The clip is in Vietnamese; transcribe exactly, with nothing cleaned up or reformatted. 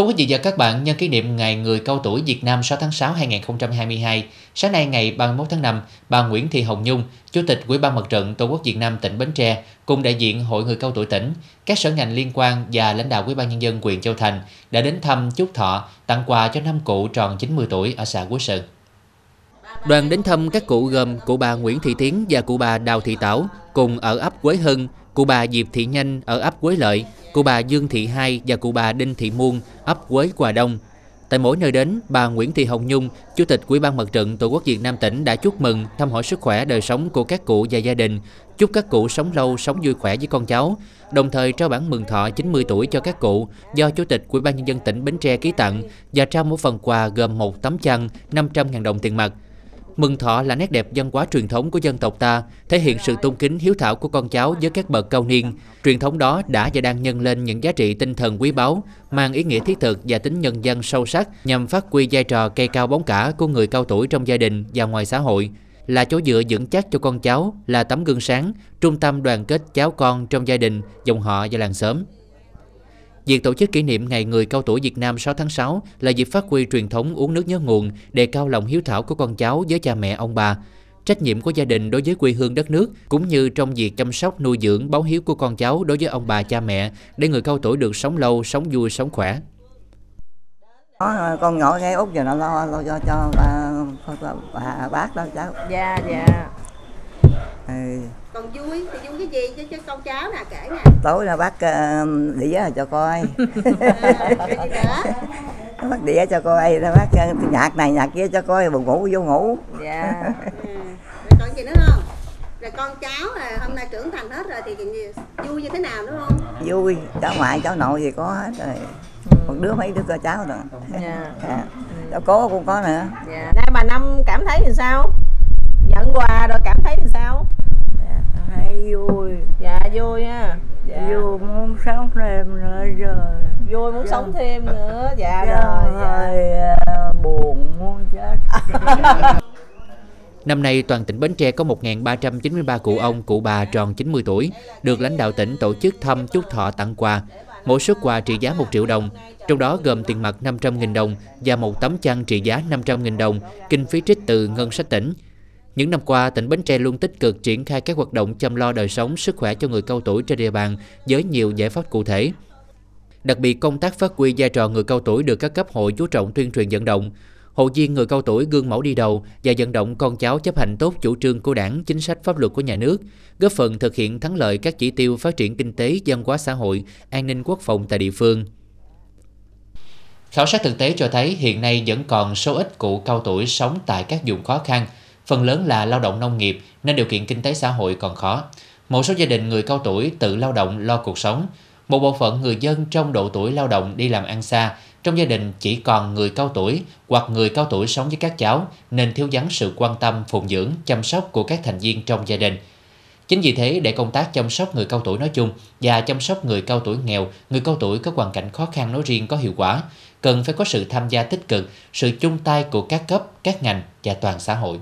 Thưa quý vị và các bạn, nhân kỷ niệm Ngày Người Cao Tuổi Việt Nam sáu tháng sáu năm hai nghìn không trăm hai mươi hai, sáng nay ngày ba mươi mốt tháng năm, bà Nguyễn Thị Hồng Nhung, Chủ tịch Ủy ban Mặt trận Tổ quốc Việt Nam tỉnh Bến Tre, cùng đại diện Hội Người Cao Tuổi tỉnh, các sở ngành liên quan và lãnh đạo Ủy ban Nhân dân huyện Châu Thành đã đến thăm, chúc thọ, tặng quà cho năm cụ tròn chín mươi tuổi ở xã Quới Sơn. Đoàn đến thăm các cụ gồm cụ bà Nguyễn Thị Tiến và cụ bà Đào Thị Tảo cùng ở ấp Quới Hưng, cụ bà Diệp Thị Nhanh ở ấp Quới Lợi, cụ bà Dương Thị Hai và cụ bà Đinh Thị Muôn, ấp Quới Hòa Đông. Tại mỗi nơi đến, bà Nguyễn Thị Hồng Nhung, Chủ tịch Ủy ban Mặt trận Tổ quốc Việt Nam tỉnh đã chúc mừng, thăm hỏi sức khỏe đời sống của các cụ và gia đình, chúc các cụ sống lâu, sống vui khỏe với con cháu, đồng thời trao bản mừng thọ chín mươi tuổi cho các cụ do Chủ tịch Ủy ban Nhân dân tỉnh Bến Tre ký tặng và trao mỗi phần quà gồm một tấm chăn, năm trăm nghìn đồng tiền mặt. Mừng thọ là nét đẹp văn hóa truyền thống của dân tộc ta, thể hiện sự tôn kính hiếu thảo của con cháu với các bậc cao niên. Truyền thống đó đã và đang nhân lên những giá trị tinh thần quý báu, mang ý nghĩa thiết thực và tính nhân văn sâu sắc nhằm phát huy vai trò cây cao bóng cả của người cao tuổi trong gia đình và ngoài xã hội, là chỗ dựa vững chắc cho con cháu, là tấm gương sáng, trung tâm đoàn kết cháu con trong gia đình, dòng họ và làng xóm. Việc tổ chức kỷ niệm Ngày Người Cao Tuổi Việt Nam sáu tháng sáu là dịp phát huy truyền thống uống nước nhớ nguồn, đề cao lòng hiếu thảo của con cháu với cha mẹ ông bà, trách nhiệm của gia đình đối với quê hương đất nước, cũng như trong việc chăm sóc nuôi dưỡng báo hiếu của con cháu đối với ông bà cha mẹ để người cao tuổi được sống lâu, sống vui, sống khỏe. Đó, con nhỏ nghe út giờ nó lo, lo cho cho bà, bà bác đó cháu. Dạ dạ. Ừ. Còn vui thì vui cái gì cho, cho con cháu nè, kể nè. Tối là bác uh, đĩa cho coi. À, bác đĩa cho coi, bác nhạc này nhạc kia cho coi, buồn ngủ vô ngủ. Dạ. À, rồi còn gì nữa không? Rồi con cháu là hôm nay trưởng thành hết rồi thì vui như thế nào nữa không? Vui, cháu ngoại cháu nội thì có hết rồi. Một đứa mấy đứa cho cháu rồi. Dạ. À, cháu cố cũng có nữa. Dạ. Nay bà Năm cảm thấy thì sao? Nhận quà rồi cảm thấy làm sao? Dạ, hay vui. Dạ vui ha. Dạ. Vui muốn sống thêm nữa rồi. Vui muốn dạ. sống thêm nữa. Dạ, dạ rồi. Dạ. Dạ. Buồn muốn chết. Năm nay toàn tỉnh Bến Tre có một nghìn ba trăm chín mươi ba cụ ông, cụ bà tròn chín mươi tuổi được lãnh đạo tỉnh tổ chức thăm, chúc thọ, tặng quà. Mỗi suất quà trị giá một triệu đồng, trong đó gồm tiền mặt năm trăm nghìn đồng và một tấm chăn trị giá năm trăm nghìn đồng, kinh phí trích từ ngân sách tỉnh. Những năm qua, tỉnh Bến Tre luôn tích cực triển khai các hoạt động chăm lo đời sống, sức khỏe cho người cao tuổi trên địa bàn với nhiều giải pháp cụ thể. Đặc biệt, công tác phát huy vai trò người cao tuổi được các cấp hội chú trọng tuyên truyền vận động. Hội viên người cao tuổi gương mẫu đi đầu và vận động con cháu chấp hành tốt chủ trương của Đảng, chính sách pháp luật của nhà nước, góp phần thực hiện thắng lợi các chỉ tiêu phát triển kinh tế, văn hóa xã hội, an ninh quốc phòng tại địa phương. Khảo sát thực tế cho thấy hiện nay vẫn còn số ít cụ cao tuổi sống tại các vùng khó khăn, phần lớn là lao động nông nghiệp nên điều kiện kinh tế xã hội còn khó. Một số gia đình người cao tuổi tự lao động lo cuộc sống. Một bộ phận người dân trong độ tuổi lao động đi làm ăn xa, trong gia đình chỉ còn người cao tuổi hoặc người cao tuổi sống với các cháu nên thiếu vắng sự quan tâm, phụng dưỡng, chăm sóc của các thành viên trong gia đình. Chính vì thế, để công tác chăm sóc người cao tuổi nói chung và chăm sóc người cao tuổi nghèo, người cao tuổi có hoàn cảnh khó khăn nói riêng có hiệu quả, cần phải có sự tham gia tích cực, sự chung tay của các cấp, các ngành và toàn xã hội.